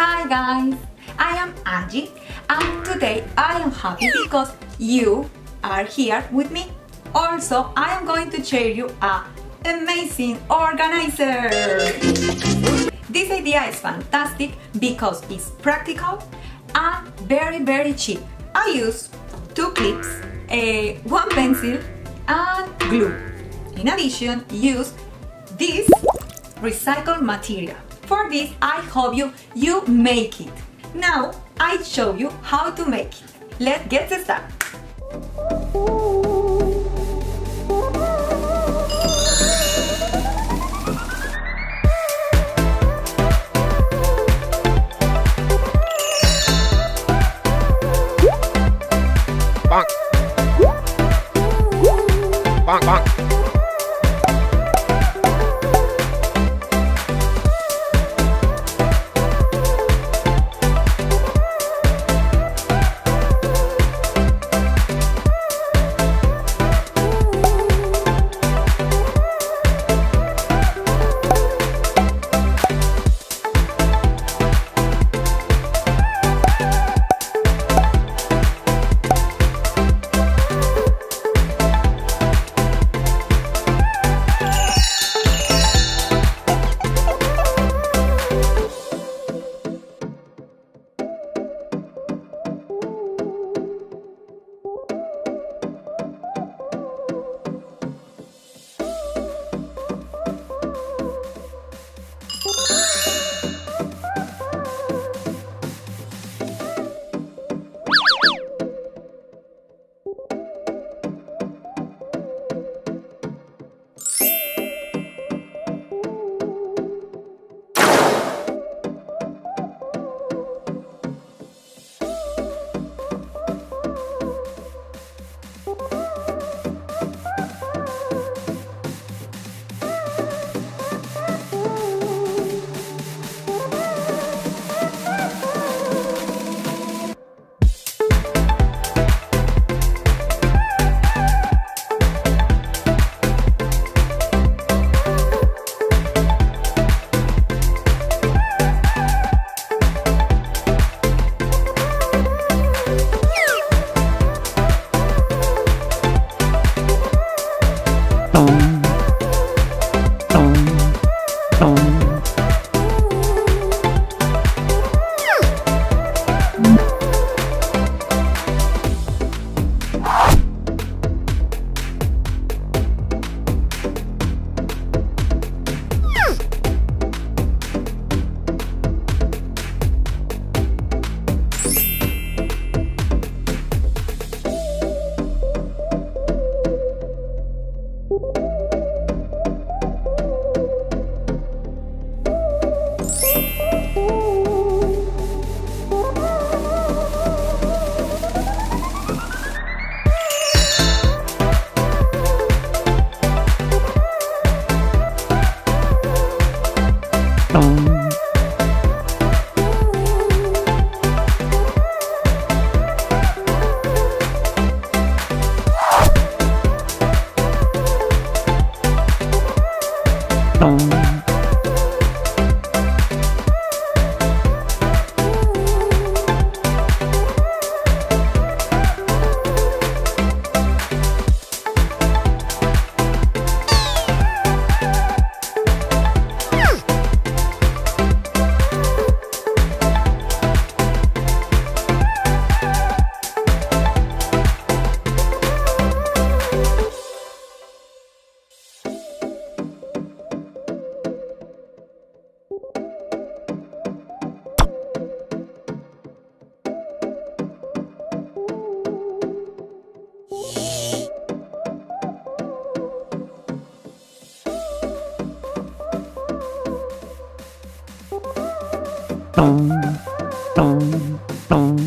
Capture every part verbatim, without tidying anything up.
Hi guys, I am Angie and today I am happy because you are here with me. Also, I am going to share you an amazing organizer. This idea is fantastic because it's practical and very very cheap. I use two clips, uh, one pencil and glue. In addition, use this recycled material. For this, I hope you, you make it. Now, I show you how to make it. Let's get started. Bonk. Bonk, bonk.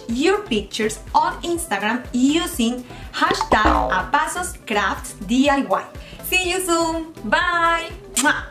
publish your pictures on Instagram using hashtag aPasos Crafts D I Y. See you soon. Bye.